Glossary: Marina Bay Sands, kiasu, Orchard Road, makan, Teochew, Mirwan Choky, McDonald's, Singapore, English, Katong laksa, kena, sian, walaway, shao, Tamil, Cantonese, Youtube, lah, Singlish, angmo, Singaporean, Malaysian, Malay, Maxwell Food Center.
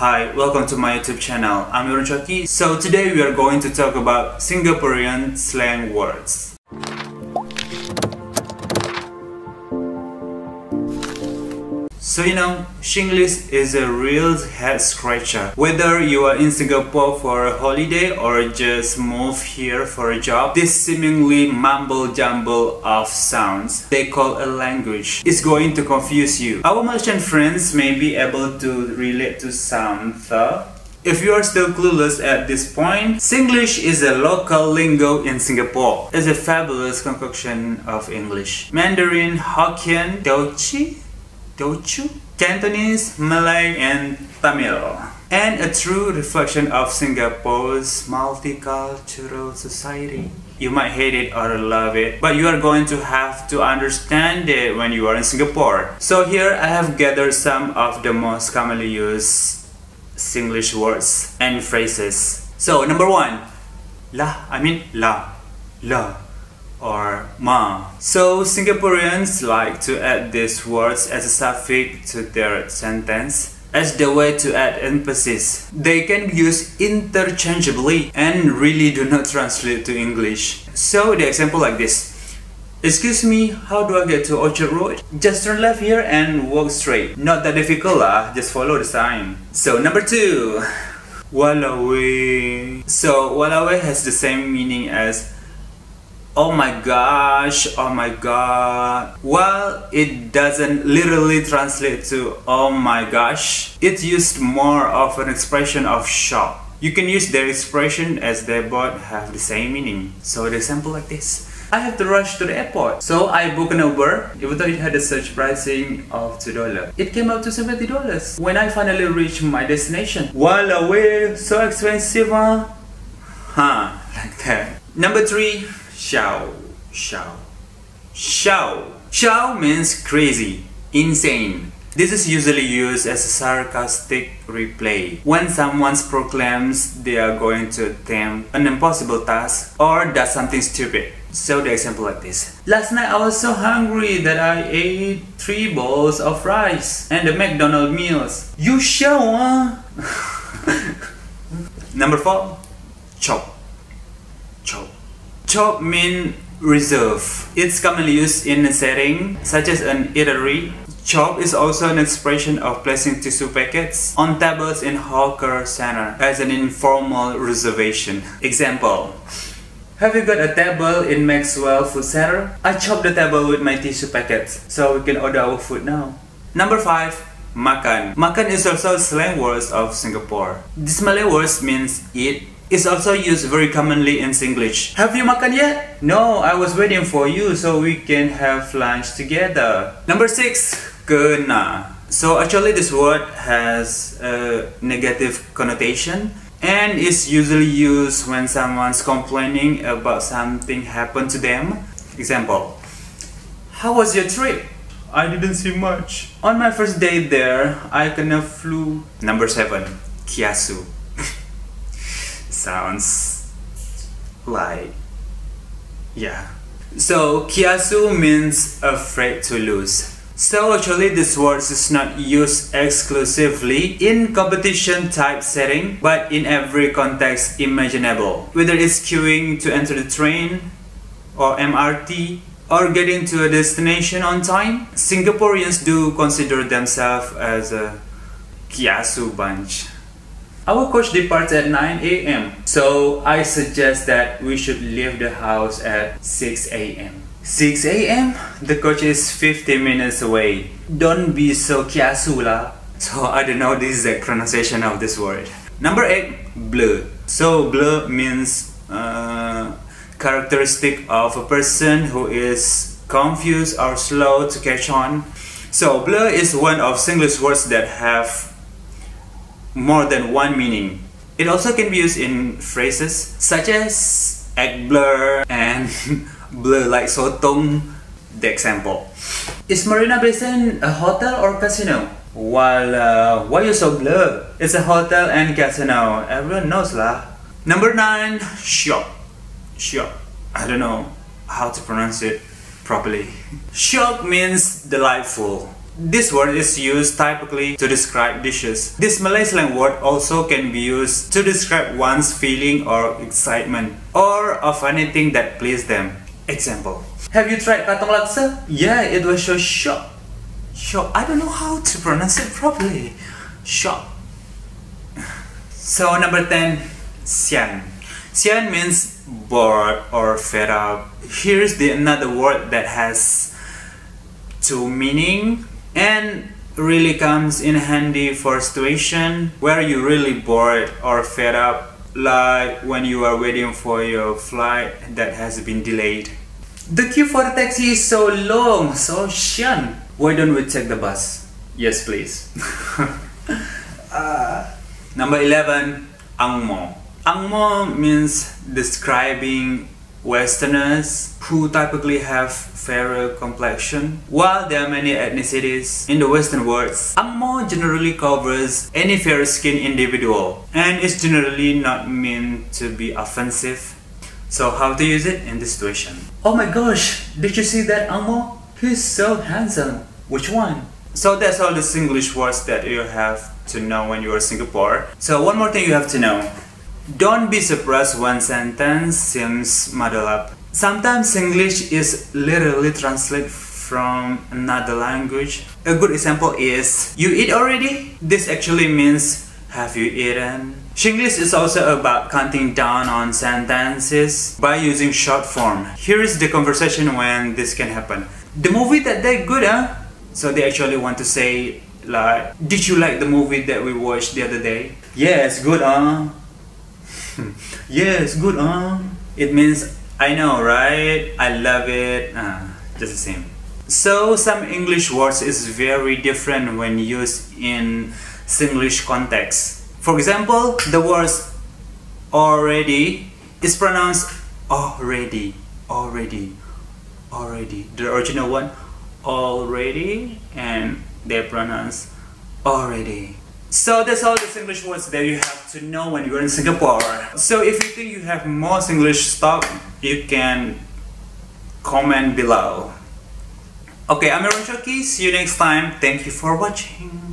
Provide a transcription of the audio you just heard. Hi, welcome to my YouTube channel. I'm Mirwan Choky. So today we are going to talk about Singaporean slang words. So you know, Singlish is a real head scratcher. Whether you are in Singapore for a holiday or just move here for a job, this seemingly mumble jumble of sounds they call a language is going to confuse you. Our Malaysian friends may be able to relate to some thought. If you are still clueless at this point, Singlish is a local lingo in Singapore. It's a fabulous concoction of English, Mandarin, Hokkien, Teochew, Cantonese, Malay and Tamil, and a true reflection of Singapore's multicultural society. You might hate it or love it, but you are going to have to understand it when you are in Singapore. So here I have gathered some of the most commonly used Singlish words and phrases. So number 1, la or ma. So Singaporeans like to add these words as a suffix to their sentence as the way to add emphasis. They can be used interchangeably and really do not translate to English. So the example like this: excuse me, how do I get to Orchard Road? Just turn left here and walk straight. Not that difficult lah, just follow the sign. So number 2, walaway. So walaway has the same meaning as oh my gosh, oh my god. While it doesn't literally translate to oh my gosh, it's used more of an expression of shock. You can use their expression as they both have the same meaning. So the example like this: I have to rush to the airport, so I booked an Uber. Even though it had a search pricing of $2, it came up to $70 when I finally reached my destination. Wallah, weh, so expensive, huh? Huh, like that. Number 3, Shao means crazy, insane. This is usually used as a sarcastic replay when someone proclaims they are going to attempt an impossible task or does something stupid. So the example like this: last night I was so hungry that I ate 3 bowls of rice and the McDonald's meals. You shall, huh? Number 4, chop. Chop means reserve. It's commonly used in a setting such as an eatery. Chop is also an expression of placing tissue packets on tables in hawker center as an informal reservation. Example: have you got a table in Maxwell Food Center? I chopped the table with my tissue packets, so we can order our food now. Number 5, makan. Makan is also slang words of Singapore. This Malay word means eat. It's also used very commonly in Singlish. Have you makan yet? No, I was waiting for you so we can have lunch together. Number 6, kena. So actually this word has a negative connotation and is usually used when someone's complaining about something happened to them. Example: how was your trip? I didn't see much. On my first day there, I kinda flew. Number 7, kiasu. Sounds like, yeah. So kiasu means afraid to lose. So actually this word is not used exclusively in competition type setting, but in every context imaginable. Whether it's queuing to enter the train or MRT or getting to a destination on time, Singaporeans do consider themselves as a kiasu bunch. Our coach departs at 9 AM, so I suggest that we should leave the house at 6 AM. 6 AM? The coach is 50 minutes away. Don't be so kiasu lah. So I don't know, this is the pronunciation of this word. Number 8, blur. So blur means characteristic of a person who is confused or slow to catch on. So blur is one of Singlish words that have more than one meaning. It also can be used in phrases such as act blur and blur like sotong. The example: is Marina Bay Sands a hotel or casino? Well, why you so blur? It's a hotel and casino. Everyone knows lah. Number 9, shop. Shop. I don't know how to pronounce it properly. Shop means delightful. This word is used typically to describe dishes. This Malay slang word also can be used to describe one's feeling or excitement or of anything that pleased them. Example: have you tried Katong laksa? Yeah, it was so shock. Shock. I don't know how to pronounce it properly. Shock. So number 10, sian. Sian means bored or fed up. Here's another word that has two meanings and really comes in handy for situation where you're really bored or fed up, like when you are waiting for your flight that has been delayed. The queue for the taxi is so long, so sian. Why don't we take the bus? Yes, please. Number 11, angmo. Angmo means describing Westerners who typically have fairer complexion. While there are many ethnicities in the Western world, angmo generally covers any fair-skinned individual and is generally not meant to be offensive. So how to use it in this situation? Oh my gosh, did you see that angmo? He's so handsome. Which one? So that's all the Singlish words that you have to know when you are in Singapore. So one more thing you have to know. Don't be surprised when sentence seems muddled up. Sometimes Singlish is literally translated from another language. A good example is, you eat already? This actually means, have you eaten? Singlish is also about counting down on sentences by using short form. Here is the conversation when this can happen. The movie that they're good, huh? So they actually want to say, like, did you like the movie that we watched the other day? Yes, good, huh? Yes, good, huh? It means, I know, right? I love it. Just the same. So some English words is very different when used in Singlish context. For example, the words already is pronounced already, already, already. The original one, already, and they pronounce already. So that's all the Singlish words that you have to know when you're in Singapore. So if you think you have more Singlish stuff, you can comment below. Okay, I'm Mirwan Choky. See you next time. Thank you for watching.